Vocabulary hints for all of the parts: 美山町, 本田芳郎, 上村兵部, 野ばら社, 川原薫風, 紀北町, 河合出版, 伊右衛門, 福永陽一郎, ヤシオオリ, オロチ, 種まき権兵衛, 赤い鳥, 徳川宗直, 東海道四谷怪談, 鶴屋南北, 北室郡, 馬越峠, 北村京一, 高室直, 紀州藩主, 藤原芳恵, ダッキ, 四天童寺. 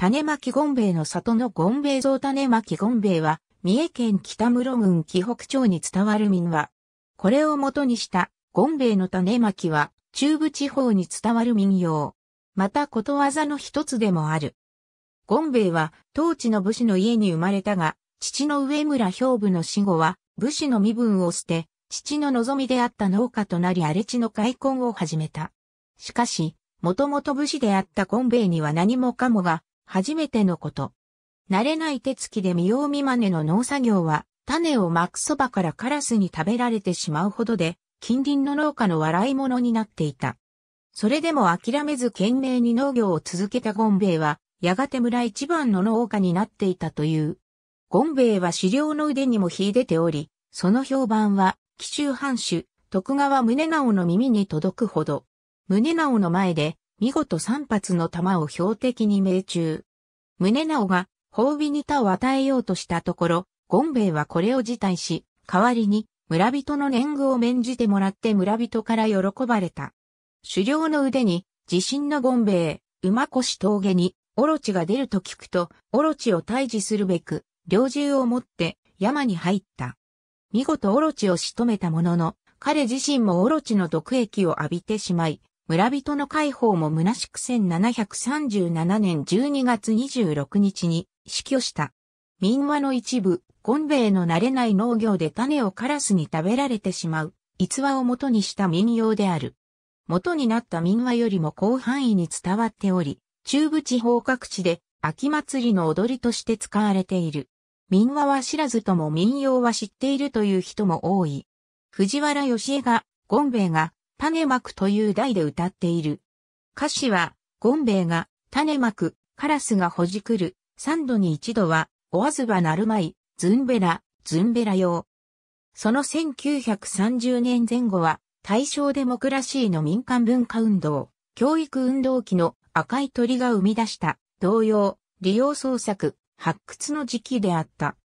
種まき権兵衛の里の権兵衛像種まき権兵衛は、三重県北室郡紀北町に伝わる民話。これを元にした、権兵衛の種まきは、中部地方に伝わる民謡。またことわざの一つでもある。権兵衛は、当地の武士の家に生まれたが、父の上村兵部の死後は、武士の身分を捨て、父の望みであった農家となり荒れ地の開墾を始めた。しかし、もともと武士であった権兵衛には何もかもが、初めてのこと。慣れない手つきで見よう見まねの農作業は、種をまくそばからカラスに食べられてしまうほどで、近隣の農家の笑い者になっていた。それでも諦めず懸命に農業を続けた権兵衛は、やがて村一番の農家になっていたという。権兵衛は狩猟の腕にも秀でており、その評判は、紀州藩主、徳川宗直の耳に届くほど。宗直の前で、見事3発の弾を標的に命中。宗直が、褒美に他を与えようとしたところ、権兵衛はこれを辞退し、代わりに村人の年貢を免じてもらって村人から喜ばれた。狩猟の腕に、自身の権兵衛、馬越峠に、オロチが出ると聞くと、オロチを退治するべく、猟銃を持って山に入った。見事オロチを仕留めたものの、彼自身もオロチの毒液を浴びてしまい、村人の解放も虚しく1737年12月26日に死去した。民話の一部、権兵衛の慣れない農業で種をカラスに食べられてしまう、逸話を元にした民謡である。元になった民話よりも広範囲に伝わっており、中部地方各地で秋祭りの踊りとして使われている。民話は知らずとも民謡は知っているという人も多い。藤原芳恵が、権兵衛が、種まくという題で歌っている。歌詞は、権兵衛が、種まく、カラスがほじくる、三度に一度は、おあずばなるまい、ずんべら、ずんべらよう。その1930年前後は、大正デモクラシーの民間文化運動、教育運動期の赤い鳥が生み出した、童謡、利用創作、発掘の時期であった。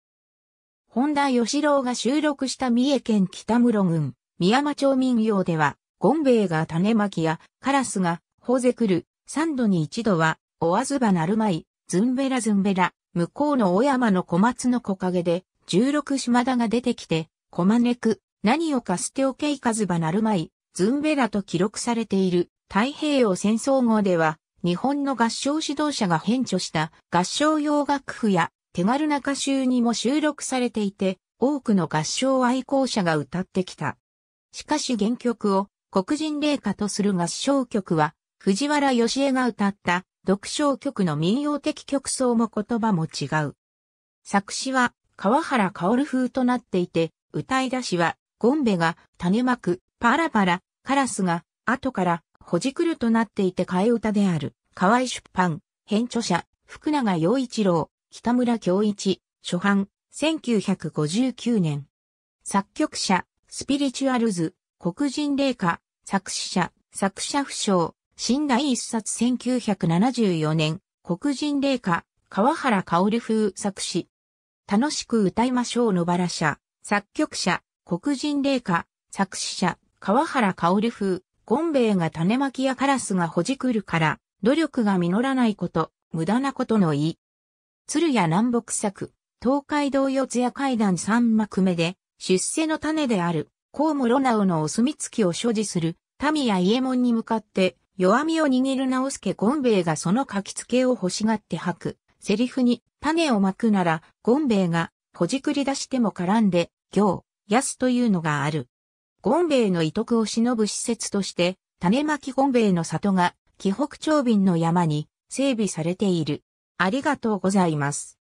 本田芳郎が収録した三重県北室郡、美山町民謡では、権兵衛が種まきや、カラスが、ほぜくる、三度に一度は、おあずばなるまい、ずんべらずんべら、向こうのお山の小松の木陰で、16島田が出てきて、こまねく、何をか捨ておけいかずばなるまい、ずんべらと記録されている、太平洋戦争後では、日本の合唱指導者が編著した、合唱用楽譜や、手軽な歌集にも収録されていて、多くの合唱愛好者が歌ってきた。しかし原曲を、黒人霊歌とする合唱曲は、藤原芳恵が歌った、独唱曲の民謡的曲想も言葉も違う。作詞は、川原薫風となっていて、歌い出しは、権兵衛が、種まく、パラパラ、カラスが、後から、ほじくるとなっていて替え歌である。河合出版、編著者、福永陽一郎、北村京一、初版、1959年。作曲者、スピリチュアルズ、黒人霊歌。作詞者、作者不詳、新第一冊1974年、黒人霊歌、川原薫風作詞。楽しく歌いましょうのばら社、作曲者、黒人霊歌、作詞者、川原薫風、権兵衛が種まきやカラスがほじくるから、努力が実らないこと、無駄なことの言い。鶴屋南北作、東海道四谷怪談三幕目で、出世の種である、高室直のお墨付きを所持する、民や伊右衛門に向かって、弱みを握る直弼権兵衛がその書きつけを欲しがって吐く。セリフに、種をまくなら、権兵衛が、ほじくり出しても絡んで、行、安というのがある。権兵衛の遺徳を偲ぶ施設として、種まき権兵衛の里が、紀北町便の山に、整備されている。ありがとうございます。